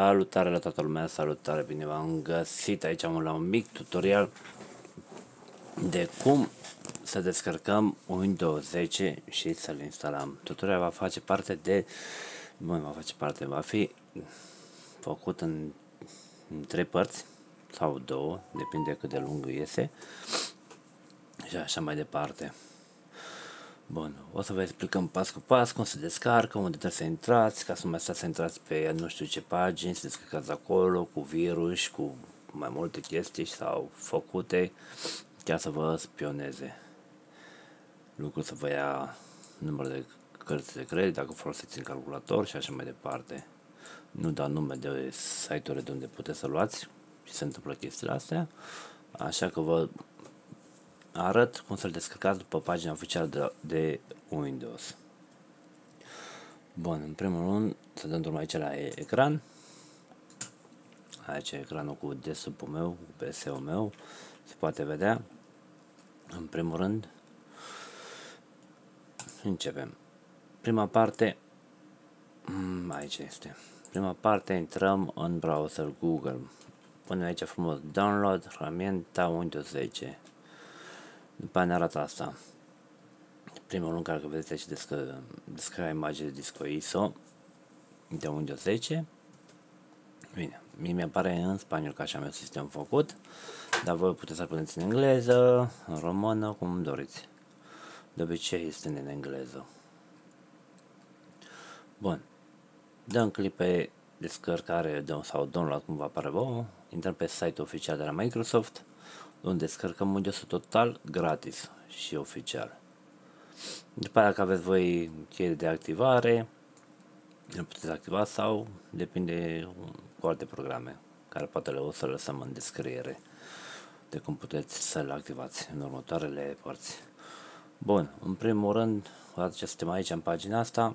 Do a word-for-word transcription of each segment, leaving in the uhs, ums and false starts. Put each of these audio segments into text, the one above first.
Salutare la toată lumea, salutare, bine v-am găsit. Aici am la un mic tutorial de cum să descărcăm Windows zece și să-l instalăm. Tutorial va face parte de, băi, va face parte, va fi făcut în, în trei părți sau două, depinde cât de lung iese și așa mai departe. Bun, o să vă explicăm pas cu pas cum se descarcă, unde trebuie să intrați, ca să nu mai stați să intrați pe nu știu ce pagini, să descărcați acolo cu virus, cu mai multe chestii sau făcute, ca să vă spioneze. Lucru să vă ia numărul de cărți de credit, dacă folosiți în calculator și așa mai departe. Nu da nume de site-uri de unde puteți să luați și se întâmplă chestiile astea, așa că vă arăt cum să-l descărcați după pagina oficială de, de Windows. Bun, în primul rând să dăm drumul aici la ecran. Aici ecranul cu desktop-ul meu, cu P S-ul meu, se poate vedea. În primul rând începem. Prima parte, aici este. Prima parte, intrăm în browser Google. Punem aici frumos download herramienta Windows zece. După aia ne arată asta. Primul lucru care vedeți aici descă, descărea imagine de disco I S O de Windows zece. Bine, mie mi-apare în spaniol că așa am eu sistem făcut, dar voi puteți să puneți în engleză, în română, cum doriți. De obicei este în engleză. Bun, dăm click pe descărcare sau download, cum vă apare vouă. Intrăm pe site-ul oficial de la Microsoft, unde descărcăm Windows-ul total gratis și oficial. După aceea, dacă aveți voi cheie de activare, îl puteți activa sau depinde cu alte programe, care poate le o să le lăsăm în descriere de cum puteți să-l activați în următoarele părți. Bun, în primul rând, odată ce suntem aici în pagina asta,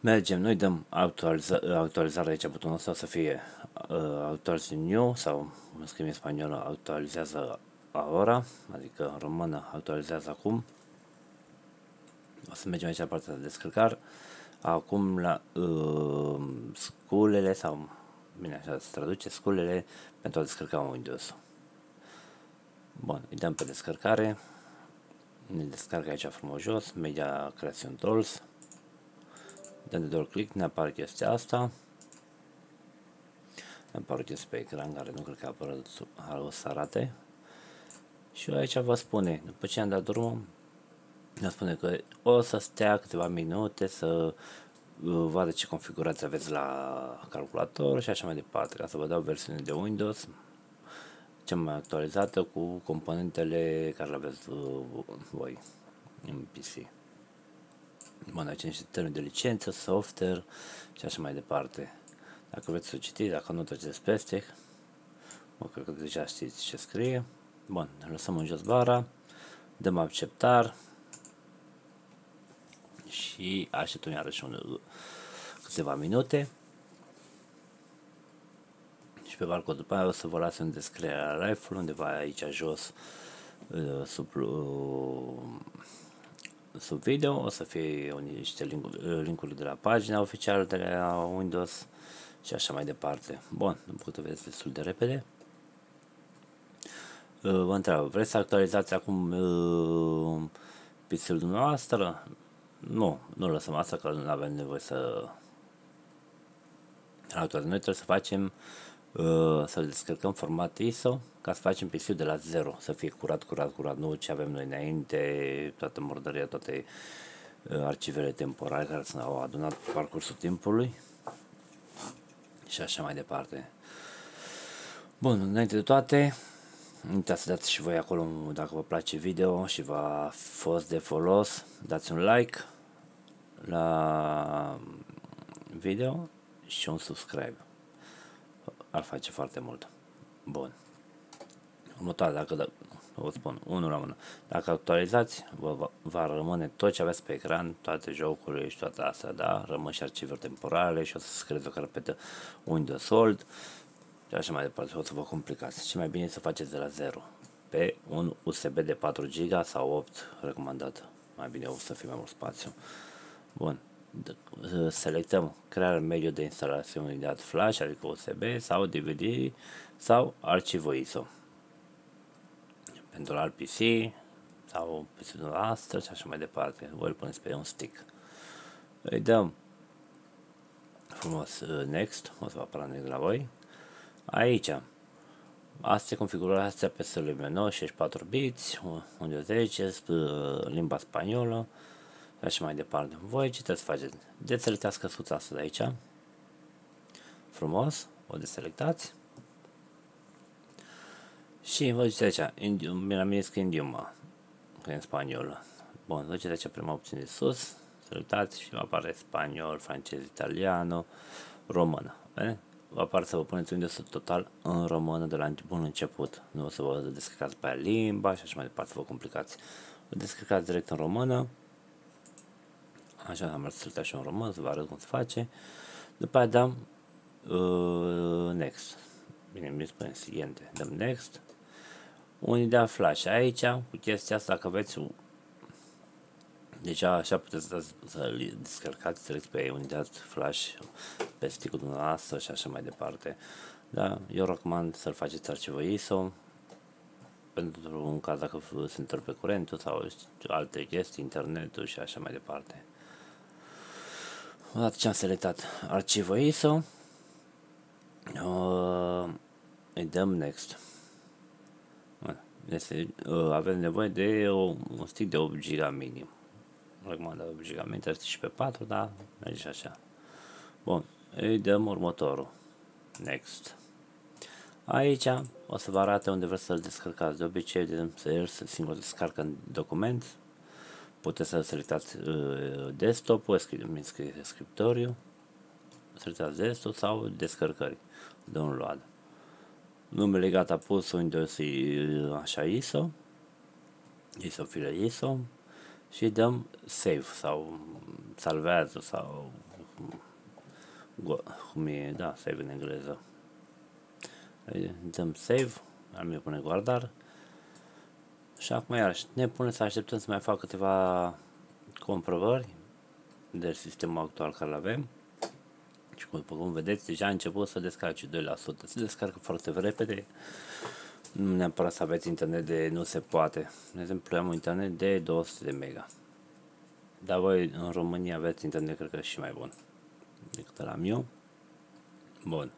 mergem, noi dăm actualiza, actualizare aici, butonul ăsta o să fie uh, actualize new sau, mă scrie în spaniolă, actualizează ahora, adică în română actualizează acum. O să mergem aici la partea de descărcare, acum la uh, sculele sau, bine așa se traduce, sculele pentru a descărca Windows. Bun, îi dăm pe descărcare, ne descarcă aici frumos jos, Media Creation Tools. Dăm de două click, ne apare chestia asta. Ne apare chestia pe ecran, care nu cred că apără o să arate. Și aici vă spune, după ce am dat drumul, ne spune că o să stea câteva minute să vadă ce configurații aveți la calculator și așa mai departe, ca să vă dau versiunea de Windows cea mai actualizată cu componentele care le aveți voi în P C. Bun, aici niște termeni de licență, software și așa mai departe. Dacă vreți să o citiți, dacă nu treceți peste, mă, cred că deja știți ce scrie. Bun, lăsăm în jos bara, dăm acceptar și așteptăm iarăși un, câteva minute. Și pe barcod după aia o să vă las în descrierea live-ului, undeva aici jos, sub sub video o să fie niște link-uri de la pagina oficială de la Windows și așa mai departe. Bun, nu pot să vedeți destul de repede. Vă întreb, vreți să actualizați acum P C-ul dumneavoastră? Nu, nu lăsăm asta că nu avem nevoie să actualizăm. Noi trebuie să facem, să descărcăm format I S O ca să facem P C-ul de la zero, să fie curat, curat, curat, nu ce avem noi înainte, toată murdăria, toate archivele temporare care s-au adunat pe parcursul timpului și așa mai departe. Bun, înainte de toate, nu uitați să dați și voi acolo, dacă vă place video și v-a fost de folos, dați un like la video și un subscribe. Ar face foarte mult. Bun. Următoarea, dacă da, vă spun, unul la mână. Dacă actualizați, vă va rămâne tot ce aveți pe ecran, toate jocurile și toate astea, da? Rămân și archivele temporale și o să scrieți o carpetă Windows Old și așa mai departe. O să vă complicați. Ce mai bine să faceți de la zero pe un U S B de patru giga sau opt, recomandat. Mai bine o să fie mai mult spațiu. Bun. selectăm crearea mediu de instalație dat flash, adică U S B sau D V D sau archivul I S O pentru R P C sau pe asta și așa mai departe. Voi îl puneți pe un stick. Îi dăm frumos next, o să vă apară next la voi. Aici, astea configurarea astea pe sălile menu, șaizeci și patru biți, Windows zece, limba spaniolă și așa mai departe. Voi ce trebuie să faceți? Deselectați căsuța asta de aici. Frumos, o deselectați. Și vă duceți aici, mi l-am zis Indiuma, că e în spaniolă. Bun, vă duceți aici prima opțiune de sus, selectați și vă apare spaniol, francez, italiano, română. Bine? Vă apare să vă puneți Windows total în română de la bun început. Nu o să vă descărcați pe limba și așa mai departe, să vă complicați. Vă descărcați direct în română. Așa, am răsărit și în român, să vă arăt cum se face. După aia dăm uh, next. Bine, mi spunem siguiente. Dăm next. Unii dea flash aici, cu chestia asta, dacă veți deja așa puteți să, să descărcați direct pe unitate flash, pe stick-ul dumneavoastră și așa mai departe. Da, eu recomand să-l faceți archivul I S O pentru un caz dacă se întâmplă curentul sau alte chestii, internetul și așa mai departe. Odată ce am selectat archivul I S O, uh, îi dăm next. Este, uh, avem nevoie de o, un stick de opt giga minim. Recomandă opt giga, mi și pe patru, dar merge și așa. Bun, îi dăm următorul. Next. Aici o să vă arate unde vreți să-l descărcați. De obicei, de el singur descarcă în document. Puteți să selectați uh, desktop-ul, scriptoriu, selectați desktop sau descărcări, download. Numele gata pus Windows așa I S O, I S O file I S O și dăm save sau salvează sau cum e, da, save în engleză. Dăm save, am eu pune guardar și acum iarăși ne pune să așteptăm să mai fac câteva comprobări de sistemul actual care îl avem. Și după cum vedeți, deja a început să descarce doi la sută, se descarcă foarte repede, nu neapărat să aveți internet de nu se poate. De exemplu, am un internet de două sute de mega, dar voi în România aveți internet cred că și mai bun decât am eu. Bun,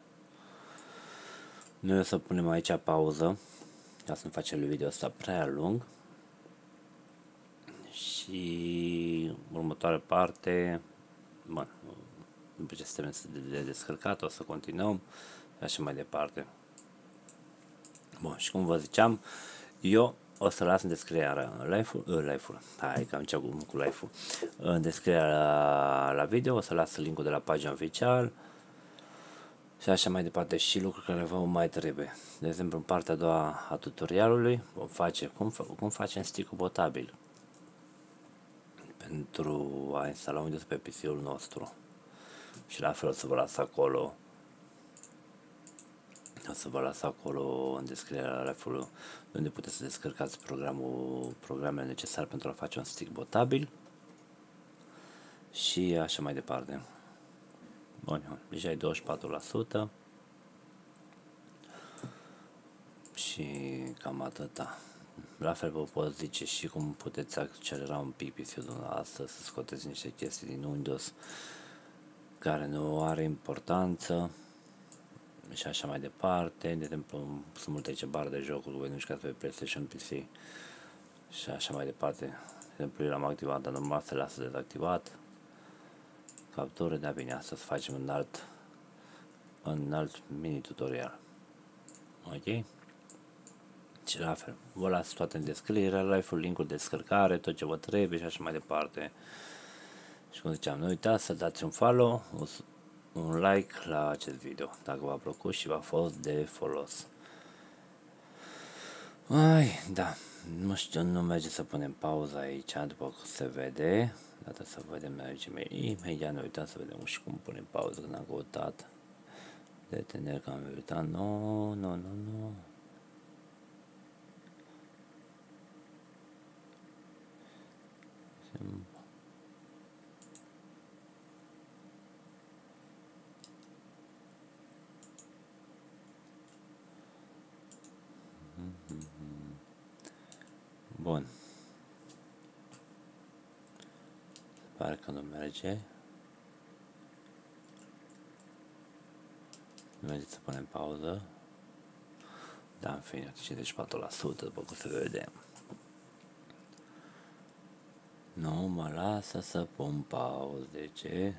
noi o să punem aici pauză ca să nu facem video asta prea lung și următoarea parte, bun, după ce suntem de descărcat, o să continuăm și așa mai departe. Bun, și cum vă ziceam, eu o să las în descrierea live-ul, uh, live-ul, hai că am început cu live-ul, în descrierea la, la video o să las linkul de la pagina oficială și așa mai departe și lucruri care vă mai trebuie. De exemplu, în partea a doua a tutorialului vom face cum, cum facem stick-ul botabil pentru a instala Windows pe P C-ul nostru. Și la fel o să vă las acolo, o să vă las acolo în descrierea live-ului unde puteți să descărcați programul, programele necesare pentru a face un stick botabil și așa mai departe. Bun, deja e douăzeci și patru la sută și cam atâta. La fel vă pot zice și cum puteți accelera un pic P C-ul dumneavoastră, să scoteți niște chestii din Windows care nu are importanță și așa mai departe. De exemplu, sunt multe aici bar de jocuri, voi nu știți pe PlayStation, P C și așa mai departe. De exemplu, eu l-am activat, dar normal se lasă dezactivat. Captură, da, bine, asta să facem un alt, un alt mini tutorial. Ok? Și la fel, vă las toate în descriere, live-ul, link-ul de descărcare, tot ce vă trebuie și așa mai departe. Și cum ziceam, nu uitați să dați un follow, un like la acest video, dacă v-a plăcut și v-a fost de folos. Ai, da, nu știu, nu merge să punem pauza aici, după cum se vede. Data să vedem, mergem imediat, ne uităm să vedem și cum punem pauză când am căutat. Detener că am uitat, nu, nu, nu, nu. Bun. Pare că nu merge. Mergeți să punem pauză. Da, în fine, cincizeci și patru la sută, după cum se vede. Nu mă lasă să pun pauză. De ce?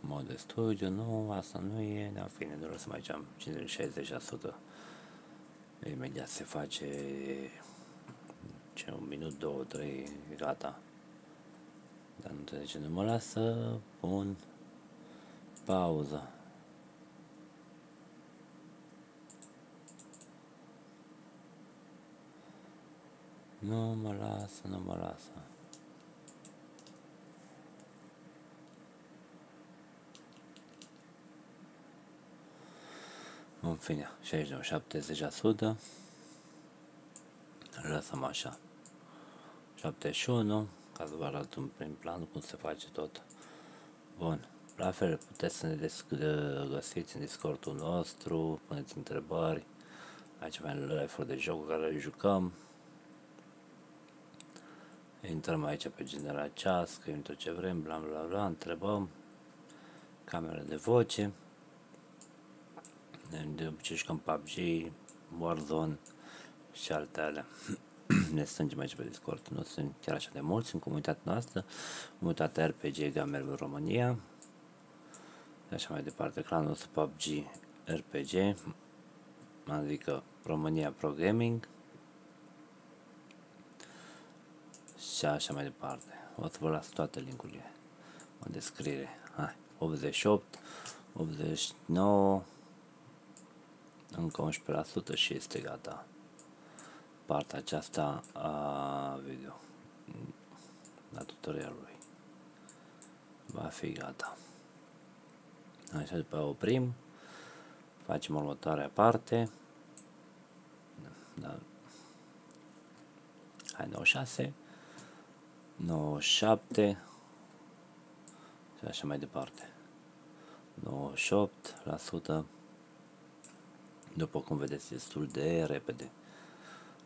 Mod de studiu, nu, asta nu e. Dar în fine, doar să mai ceam cincizeci la sută. Imediat se face ce, un minut, două, trei, gata. Dar nu știu de ce nu mă lasă, pun pauză. Nu mă lasă, nu mă lasă. În fine, șaizeci și nouă, șaptezeci la sută. Lăsăm așa. șaptezeci și unu, ca să vă arăt un prim plan cum se face tot. Bun. La fel, puteți să ne găsiți în Discord-ul nostru, puneți întrebări. Aici avem live-uri de jocuri care le jucăm. Intrăm aici pe genera ceas, scriem tot ce vrem, bla bla bla, întrebăm. Camera de voce. De obicei jucăm P U B G, Warzone și alte alea. Ne strângem aici pe Discord, nu sunt chiar așa de mulți, în comunitatea noastră, comunitatea R P G Gamerul România. De așa mai departe, clanul nostru P U B G R P G, adică România Pro Gaming. Și așa mai departe. O să vă las toate linkurile în descriere. Hai, optzeci și opt, optzeci și nouă, încă unsprezece la sută și este gata partea aceasta a video, la tutorialului. Va fi gata. Așa, după oprim, facem următoarea parte. Da. Hai, nouăzeci și șase, nouăzeci și șapte și așa mai departe. nouăzeci și opt la sută. După cum vedeți, destul de repede.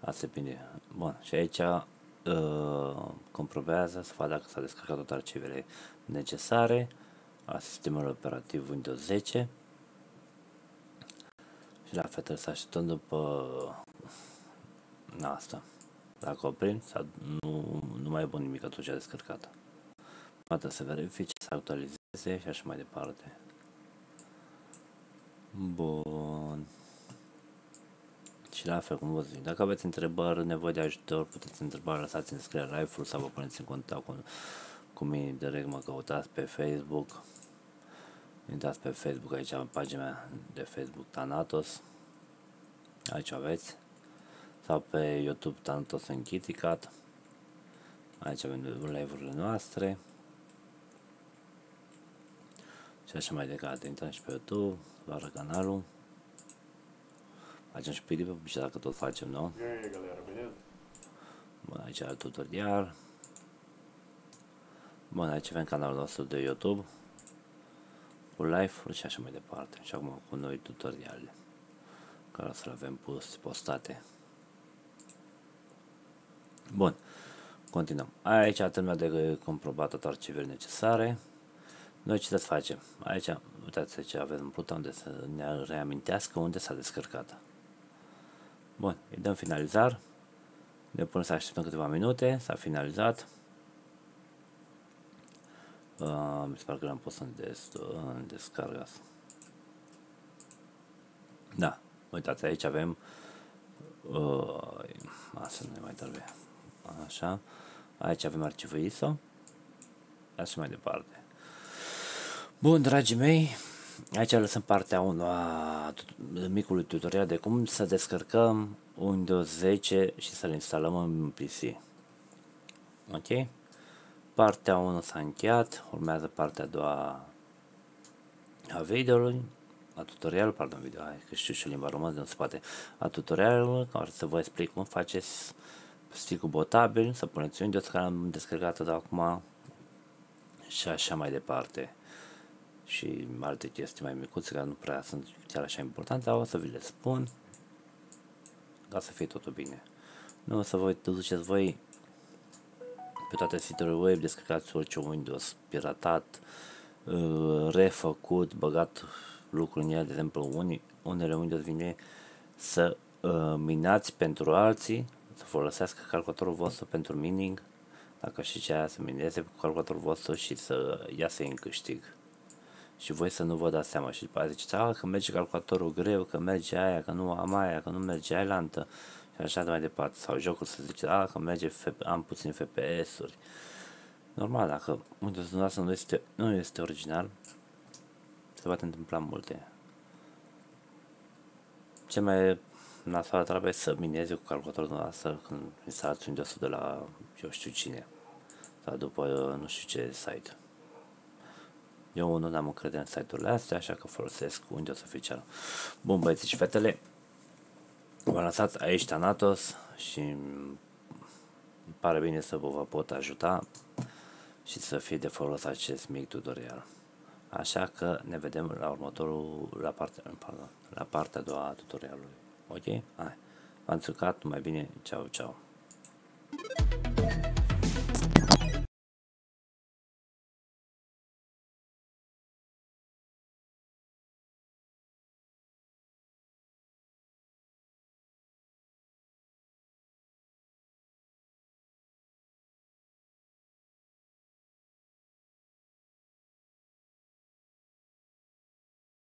Asta bine. Bun, și aici uh, comprobează să fac dacă s-a descărcat toate arhivele necesare a sistemului operativ Windows zece. Și la fel trebuie să așteptăm după asta. Dacă oprim, nu, nu mai e bun nimic atunci descărcat. Poate să verifice, să actualizeze și așa mai departe. Bun. Și la fel, cum vă zic, dacă aveți întrebări, nevoie de ajutor, puteți întreba, lăsați în scriere live-ul sau vă puneți în contact cu, cu mine direct, mă căutați pe Facebook. Intrați pe Facebook, aici am pagina de Facebook Tanatos. Aici aveți. Sau pe YouTube Tanatos în Kiticat. Aici avem live-urile noastre. Și așa mai departe, intrăm și pe YouTube, la canalul. Facem și pe publicitate, dacă tot facem, nu? Bun, aici are tutorial. Bun, aici avem canalul nostru de YouTube cu live-uri și așa mai departe. Și acum cu noi tutoriale care o să le avem pus, postate. Bun, continuăm. Aici a terminat de comprobat toate archivele necesare. Noi ce trebuie să facem? Aici, uitați ce avem în pluta unde să ne reamintească unde s-a descărcat. Bun, îi dăm finalizar. Ne punem să așteptăm câteva minute, s-a finalizat. Uh, mi se pare că l-am pus în, des, în descarga. Da, uitați, aici avem uh, asta nu mai trebuie. Așa, aici avem archivul I S O. Așa mai departe. Bun, dragii mei, aici lăsăm partea unu a micului tutorial de cum să descărcăm Windows zece și să-l instalăm în P C. Ok? Partea unu s-a încheiat, urmează partea a doua a videoului, a tutorialului, pardon, video, hai, că știu și limba română, nu se poate, a tutorialului, ca să vă explic cum faceți stick-ul botabil, să puneți Windows care am descărcat de acum și așa mai departe. Și alte chestii mai micuțe, care nu prea sunt chiar așa importante, o să vi le spun. ca să fie totul bine. Nu o să vă duceți voi pe toate site-urile web, descărcați orice Windows piratat, refăcut, băgat lucruri în el. De exemplu, unii, unele Windows vine să minați pentru alții, să folosească calculatorul vostru pentru mining, dacă știți ce aia, să mineze cu calculatorul vostru și să iasă în câștig. Și voi să nu vă dați seama și după aceea ziceți, a, că merge calculatorul greu, că merge aia, că nu am aia, că nu merge aia lantă și așa de mai departe. Sau jocul să zice, a, că merge, am puțin F P S-uri. Normal, dacă Windows dumneavoastră nu este, nu este original, se poate întâmpla multe. Ce mai nasoală trebuie să mineze cu calculatorul dumneavoastră când instalați Windows de la eu știu cine sau după nu știu ce site. Eu nu am încredere în site-urile astea, așa că folosesc Windows oficial. Bun, băieți și fetele, vă lăsați aici Tanatos și îmi pare bine să vă pot ajuta și să fie de folos acest mic tutorial. Așa că ne vedem la următorul, la partea, pardon, la partea a doua a tutorialului. Ok? Hai, v-am țucat, mai bine, ceau, ceau!